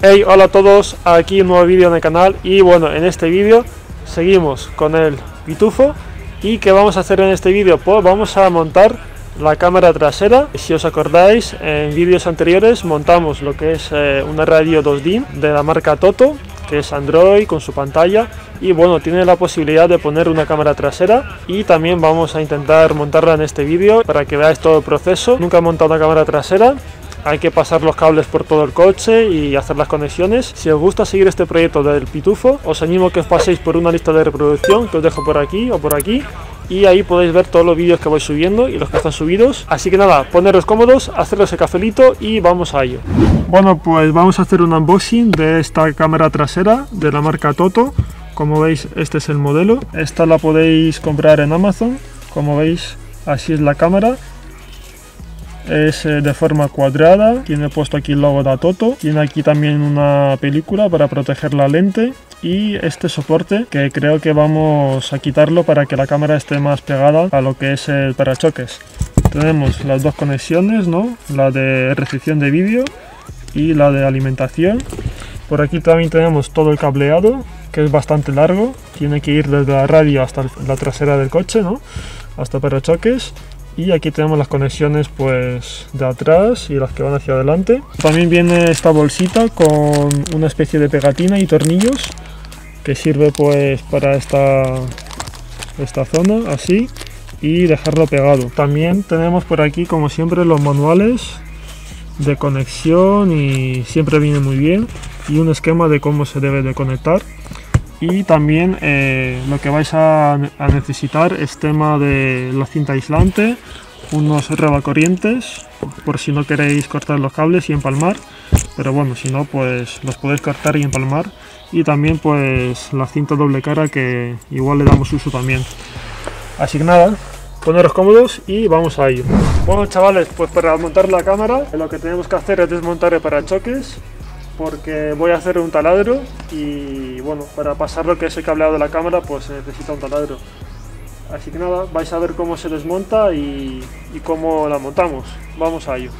Hey, hola a todos, aquí un nuevo vídeo en el canal. Y bueno, en este vídeo seguimos con el pitufo. ¿Y qué vamos a hacer en este vídeo? Pues vamos a montar la cámara trasera. Si os acordáis, en vídeos anteriores montamos lo que es una radio 2D de la marca ATOTO, que es Android con su pantalla, y bueno, tiene la posibilidad de poner una cámara trasera, y también vamos a intentar montarla en este vídeo para que veáis todo el proceso. Nunca he montado una cámara trasera. Hay que pasar los cables por todo el coche y hacer las conexiones. Si os gusta seguir este proyecto del pitufo, os animo a que os paséis por una lista de reproducción que os dejo por aquí o por aquí, y ahí podéis ver todos los vídeos que voy subiendo y los que están subidos. Así que nada, poneros cómodos, haceros el cafelito y vamos a ello. Bueno, pues vamos a hacer un unboxing de esta cámara trasera de la marca ATOTO. Como veis, este es el modelo. Esta la podéis comprar en Amazon. Como veis, así es la cámara. Es de forma cuadrada, tiene puesto aquí el logo de ATOTO, tiene aquí también una película para proteger la lente y este soporte que creo que vamos a quitarlo para que la cámara esté más pegada a lo que es el parachoques. Tenemos las dos conexiones, ¿no? La de recepción de vídeo y la de alimentación. Por aquí también tenemos todo el cableado, que es bastante largo, tiene que ir desde la radio hasta la trasera del coche, ¿no? Hasta parachoques. Y aquí tenemos las conexiones, pues, de atrás y las que van hacia adelante. También viene esta bolsita con una especie de pegatina y tornillos que sirve, pues, para esta zona, así, y dejarlo pegado. También tenemos por aquí, como siempre, los manuales de conexión, y siempre viene muy bien, y un esquema de cómo se debe de conectar. Y también lo que vais a necesitar es tema de la cinta aislante, unos rebacorrientes, por si no queréis cortar los cables y empalmar, pero bueno, si no, pues los podéis cortar y empalmar. Y también, pues, la cinta doble cara, que igual le damos uso también. Así que nada, poneros cómodos y vamos a ello. Bueno, chavales, pues para montar la cámara lo que tenemos que hacer es desmontar el parachoques, porque voy a hacer un taladro y bueno, para pasar lo que es el cableado de la cámara, pues se necesita un taladro. Así que nada, vais a ver cómo se desmonta y cómo la montamos. Vamos a ello.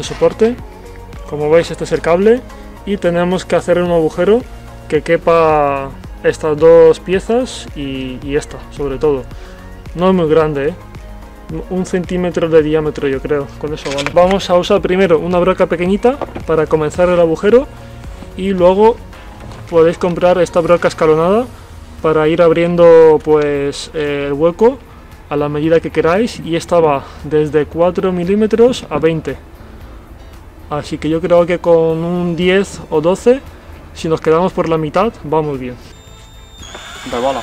ese soporte. Como veis, este es el cable y tenemos que hacer un agujero que quepa estas dos piezas y esta, sobre todo. No es muy grande, ¿eh? 1 centímetro de diámetro, yo creo, con eso vale. Vamos a usar primero una broca pequeñita para comenzar el agujero y luego podéis comprar esta broca escalonada para ir abriendo pues el hueco a la medida que queráis, y esta va desde 4 milímetros a 20. Así que yo creo que con un 10 o 12, si nos quedamos por la mitad, va muy bien. Rebala.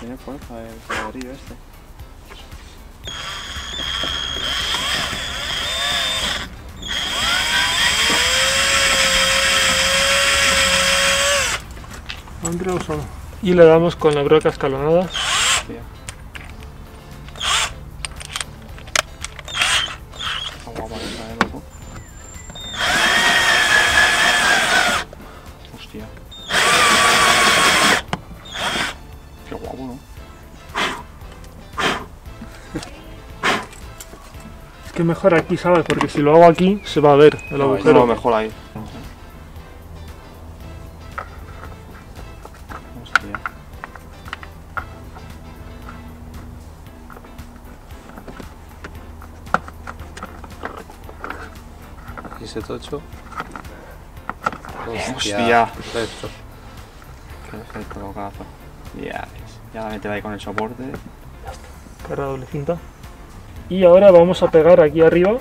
Tiene fuerza el ladrillo este. Y le damos con la broca escalonada. Sí. Hostia. Qué guapo, ¿no? Es que mejor aquí, ¿sabes? Porque si lo hago aquí se va a ver el agujero. No, mejor ahí. Ese tocho. Hostia. Perfecto. Perfecto, bocazo. Ya ves. Ya la meteré ahí con el soporte. Carga doble cinta. Y ahora vamos a pegar aquí arriba.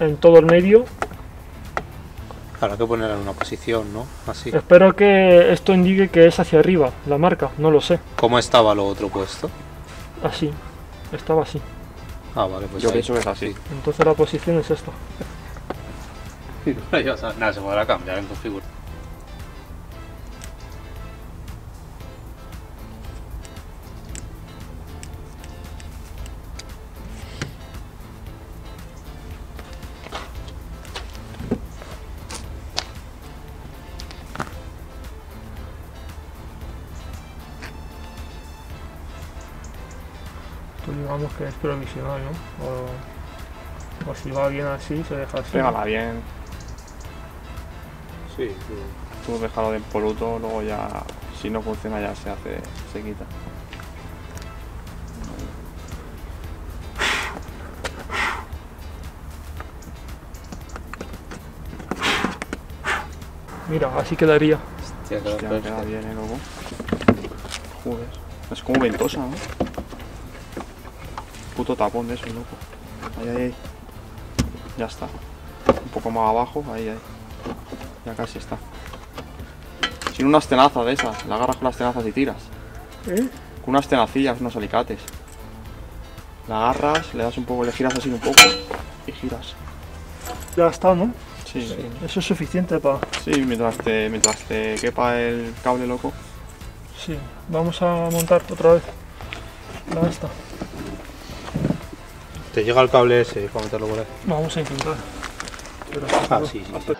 En todo el medio. Habrá que ponerla en una posición, ¿no? Así. Espero que esto indique que es hacia arriba la marca. No lo sé. ¿Cómo estaba lo otro puesto? Así. Estaba así. Ah, vale. Pues yo pienso que es así. Entonces la posición es esta. Nada, se podrá cambiar en configuración. Pues digamos que es provisional, ¿no? O si va bien así, se deja así. Pégala bien. Sí, tú déjalo de impoluto, luego ya, si no funciona ya se hace, se quita. Mira, así quedaría. Hostia, queda bien, loco. Joder, es como ventosa, ¿no? Puto tapón de eso, loco. Ahí, ahí. Ya está. Un poco más abajo, ahí, ahí. Ya casi está. Sin unas tenazas de esas, la agarras con las tenazas y tiras. ¿Eh? Con unas tenacillas, unos alicates. La agarras, le das un poco, le giras así un poco y giras. Ya está, ¿no? Sí. Sí. Eso es suficiente para... Sí, mientras te quepa el cable, loco. Sí, vamos a montar otra vez la esta. Te llega el cable ese, para meterlo por ahí. Vamos a intentar. Pero ah, sí, sí, sí.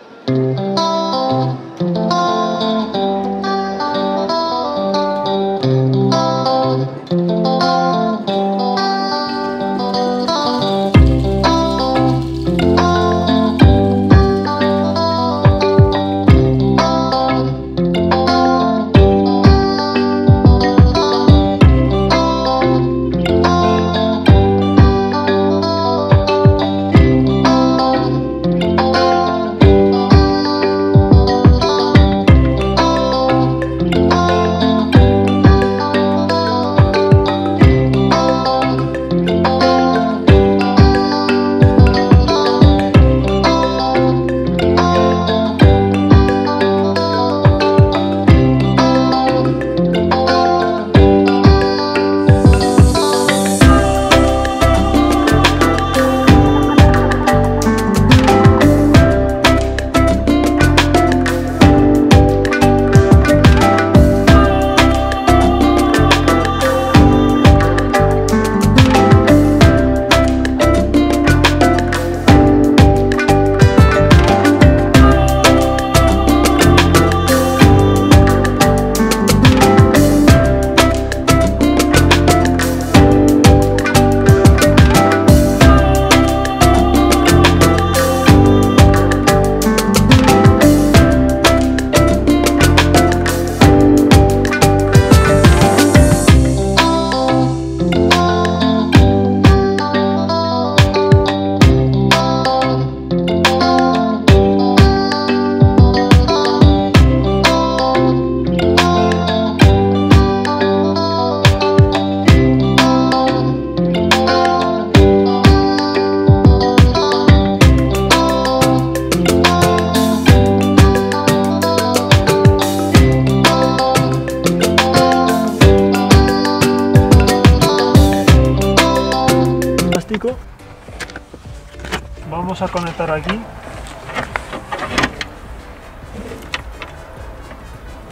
vamos a conectar aquí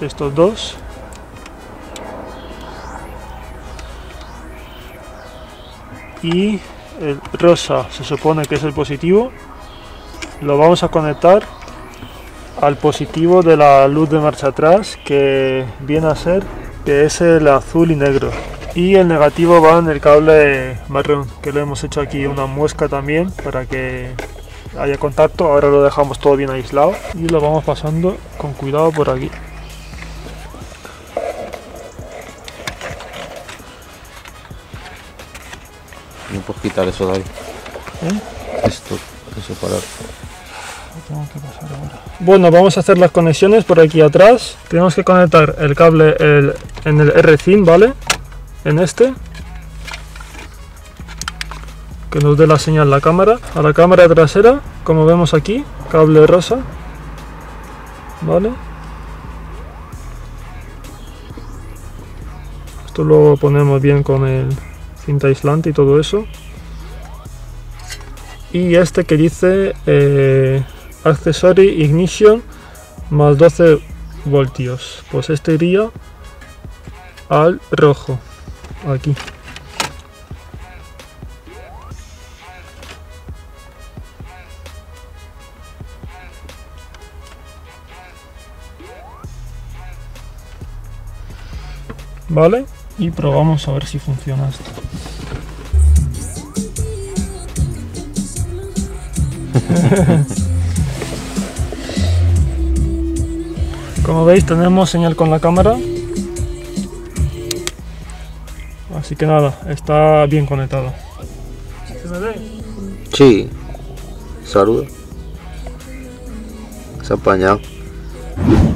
estos dos. Y el rosa se supone que es el positivo, lo vamos a conectar al positivo de la luz de marcha atrás, que viene a ser que es el azul y negro, y el negativo va en el cable marrón, que le hemos hecho aquí una muesca también para que haya contacto. Ahora lo dejamos todo bien aislado y lo vamos pasando con cuidado por aquí. No puedes quitar eso de ahí. ¿Eh? Esto, eso para... Tengo que pasar ahora. Bueno, vamos a hacer las conexiones por aquí atrás. Tenemos que conectar el cable en el R-Zin, ¿vale? En este. Que nos dé la señal la cámara. A la cámara trasera, como vemos aquí, cable rosa. ¿Vale? Esto luego ponemos bien con el cinta aislante y todo eso. Y este que dice Accessory Ignition más 12 voltios, pues este iría al rojo, aquí. Vale, y probamos a ver si funciona esto. Como veis, tenemos señal con la cámara, así que nada, está bien conectado. ¿Se me ve? Sí. Saluda. Se ha apañado.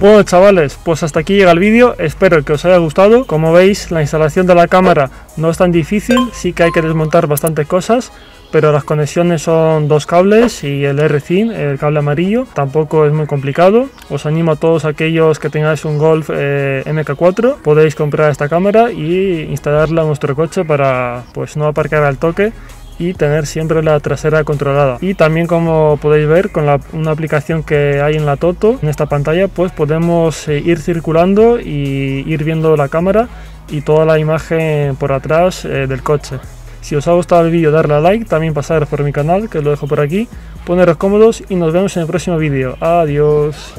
Bueno, chavales, pues hasta aquí llega el vídeo, espero que os haya gustado. Como veis, la instalación de la cámara no es tan difícil, sí que hay que desmontar bastantes cosas, pero las conexiones son dos cables y el R-Zin, el cable amarillo, tampoco es muy complicado. Os animo a todos aquellos que tengáis un Golf Mk4, podéis comprar esta cámara y instalarla en vuestro coche para pues no aparcar al toque y tener siempre la trasera controlada. Y también, como podéis ver, con una aplicación que hay en la ATOTO, en esta pantalla, pues podemos ir circulando y ir viendo la cámara y toda la imagen por atrás del coche. Si os ha gustado el vídeo, darle a like, también pasaros por mi canal, que lo dejo por aquí, poneros cómodos y nos vemos en el próximo vídeo. Adiós.